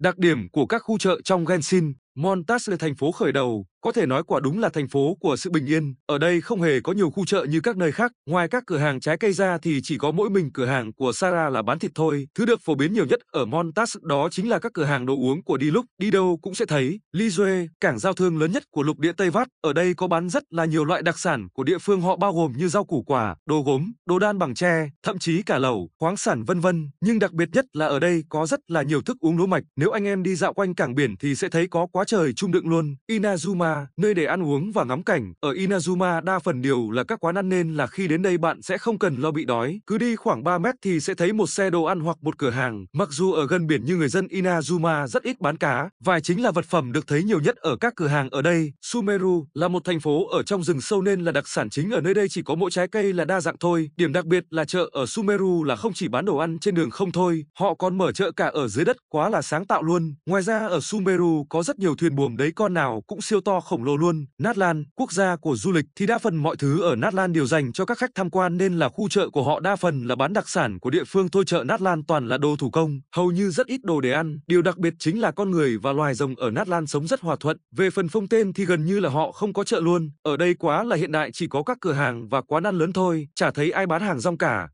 Đặc điểm của các khu chợ trong Genshin, Mondstadt là thành phố khởi đầu, có thể nói quả đúng là thành phố của sự bình yên. Ở đây không hề có nhiều khu chợ như các nơi khác, ngoài các cửa hàng trái cây ra thì chỉ có mỗi mình cửa hàng của Sarah là bán thịt thôi. Thứ được phổ biến nhiều nhất ở Mondstadt đó chính là các cửa hàng đồ uống của Diluc, đi đâu cũng sẽ thấy. Liyue, cảng giao thương lớn nhất của lục địa Tây Vát, ở đây có bán rất là nhiều loại đặc sản của địa phương họ bao gồm như rau củ quả, đồ gốm, đồ đan bằng tre, thậm chí cả lẩu, khoáng sản vân vân. Nhưng đặc biệt nhất là ở đây có rất là nhiều thức uống lúa mạch. Nếu anh em đi dạo quanh cảng biển thì sẽ thấy có quá trời chung đựng luôn. Inazuma, nơi để ăn uống và ngắm cảnh. Ở Inazuma đa phần đều là các quán ăn nên là khi đến đây bạn sẽ không cần lo bị đói. Cứ đi khoảng 3 mét thì sẽ thấy một xe đồ ăn hoặc một cửa hàng. Mặc dù ở gần biển nhưng người dân Inazuma rất ít bán cá, vải chính là vật phẩm được thấy nhiều nhất ở các cửa hàng ở đây. Sumeru là một thành phố ở trong rừng sâu nên là đặc sản chính ở nơi đây chỉ có mỗi trái cây là đa dạng thôi. Điểm đặc biệt là chợ ở Sumeru là không chỉ bán đồ ăn trên đường không thôi, họ còn mở chợ cả ở dưới đất, quá là sáng tạo luôn. Ngoài ra ở Sumeru có rất nhiều thuyền buồm đấy, con nào cũng siêu to khổng lồ luôn. Natlan, quốc gia của du lịch, thì đa phần mọi thứ ở Natlan đều dành cho các khách tham quan nên là khu chợ của họ đa phần là bán đặc sản của địa phương thôi. Chợ Natlan toàn là đồ thủ công, hầu như rất ít đồ để ăn. Điều đặc biệt chính là con người và loài rồng ở Natlan sống rất hòa thuận. Về phần phong tên thì gần như là họ không có chợ luôn. Ở đây quá là hiện đại, chỉ có các cửa hàng và quán ăn lớn thôi, chả thấy ai bán hàng rong cả.